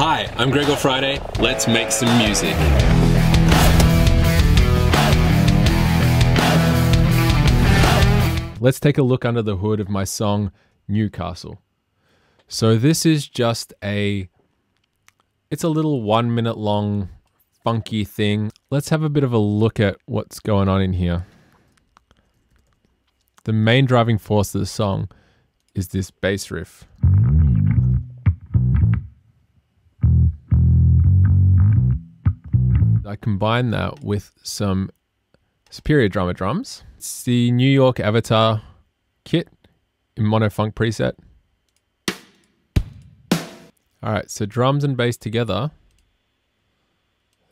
Hi, I'm Gregor Friday. Let's make some music. Let's take a look under the hood of my song, New Castle. So this is just it's a little 1 minute long, funky thing. Let's have a bit of a look at what's going on in here. The main driving force of the song is this bass riff. I combine that with some Superior Drummer drums. It's the New York Avatar kit in mono funk preset. All right, so drums and bass together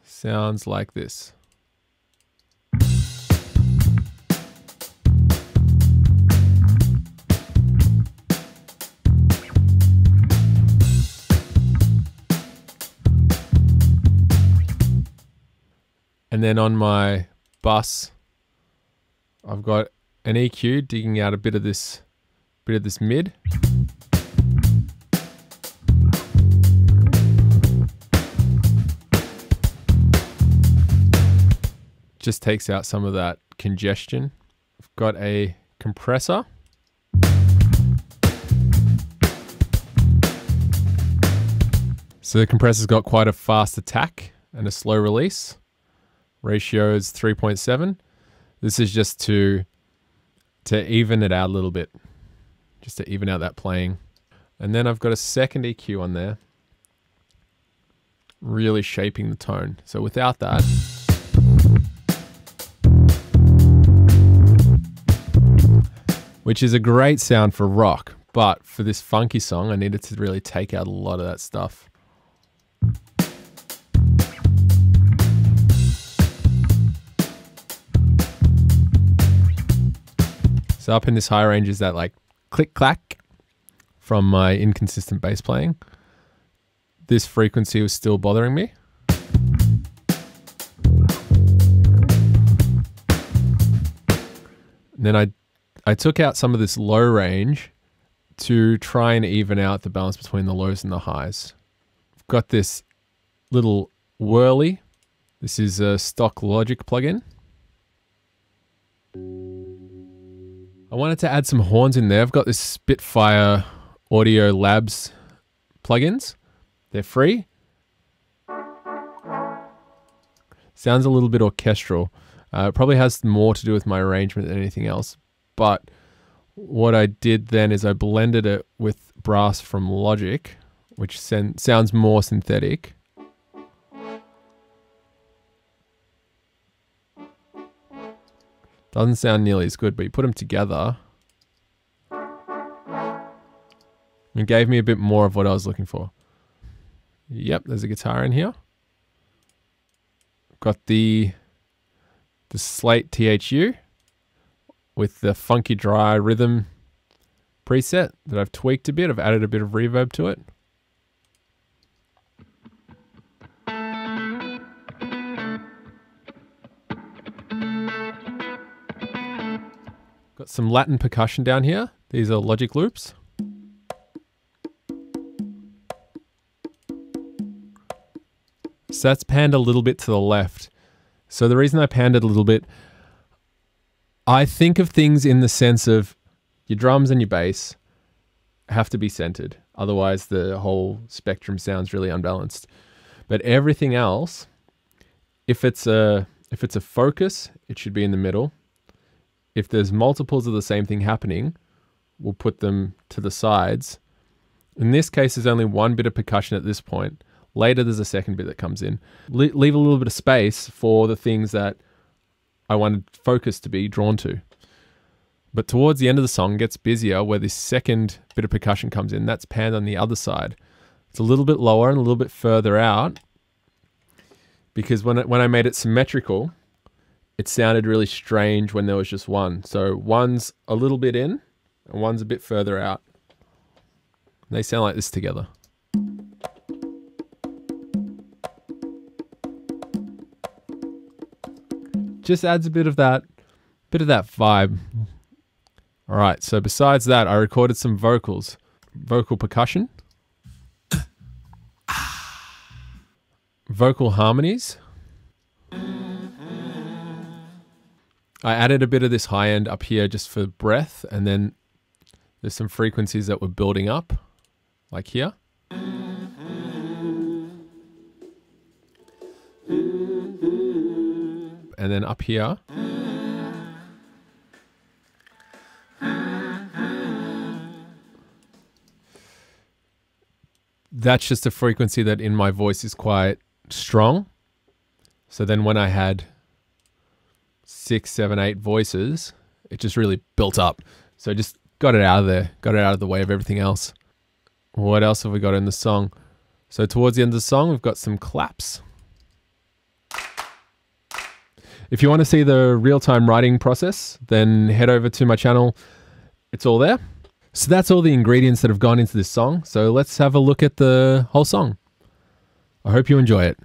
sounds like this. And then on my bus, I've got an EQ digging out a bit of this mid. Just takes out some of that congestion. I've got a compressor. So the compressor's got quite a fast attack and a slow release. Ratio is 3.7. This is just to even it out a little bit, just to even out that playing. And then I've got a second EQ on there, really shaping the tone. So without that, which is a great sound for rock, but for this funky song, I needed to really take out a lot of that stuff. So up in this high range is that like click clack from my inconsistent bass playing. This frequency was still bothering me. And then I took out some of this low range to try and even out the balance between the lows and the highs. I've got this little whirly. This is a stock Logic plugin. I wanted to add some horns in there. I've got this Spitfire Audio Labs plugins. They're free. Sounds a little bit orchestral. It probably has more to do with my arrangement than anything else. But what I did then is I blended it with brass from Logic, which sounds more synthetic. Doesn't sound nearly as good, but you put them together and it gave me a bit more of what I was looking for. Yep, there's a guitar in here. Got the Slate THU with the funky dry rhythm preset that I've tweaked a bit. I've added a bit of reverb to it. Got some Latin percussion down here. These are Logic loops. So that's panned a little bit to the left. So the reason I panned it a little bit, I think of things in the sense of your drums and your bass have to be centered. Otherwise the whole spectrum sounds really unbalanced. But everything else, if it's a focus, it should be in the middle. If there's multiples of the same thing happening, we'll put them to the sides. In this case, there's only one bit of percussion at this point. Later, there's a second bit that comes in. Leave a little bit of space for the things that I wanted focus to be drawn to. But towards the end of the song, it gets busier where this second bit of percussion comes in. That's panned on the other side. It's a little bit lower and a little bit further out because when I made it symmetrical, it sounded really strange when there was just one. So one's a little bit in and one's a bit further out. They sound like this together. Just adds a bit of that vibe. All right, so besides that, I recorded some vocal percussion. vocal harmonies. I added a bit of this high end up here just for breath, and then there's some frequencies that were building up, like here. And then up here. That's just a frequency that in my voice is quite strong. So then when I had 6, 7, 8 voices, it just really built up. So I just got it out of there, got it out of the way of everything else. What else have we got in the song? So towards the end of the song, we've got some claps. If you want to see the real-time writing process, then head over to my channel. It's all there. So that's all the ingredients that have gone into this song. So let's have a look at the whole song. I hope you enjoy it.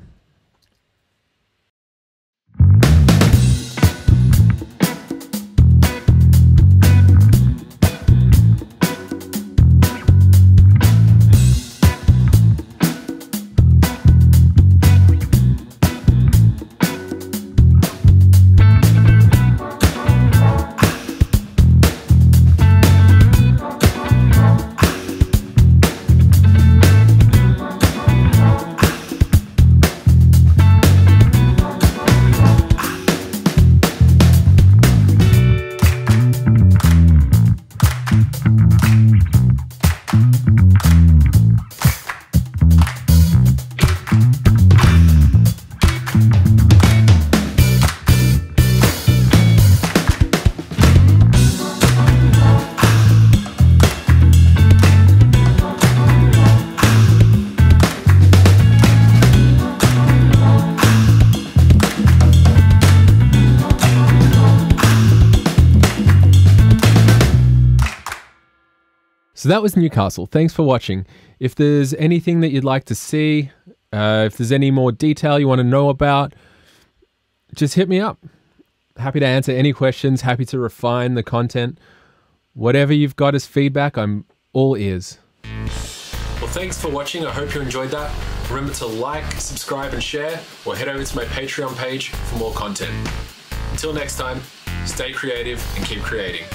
So that was New Castle. Thanks for watching. If there's anything that you'd like to see, if there's any more detail you want to know about, just hit me up. Happy to answer any questions, happy to refine the content. Whatever you've got as feedback, I'm all ears. Well, thanks for watching. I hope you enjoyed that. Remember to like, subscribe, and share, or head over to my Patreon page for more content. Until next time, stay creative and keep creating.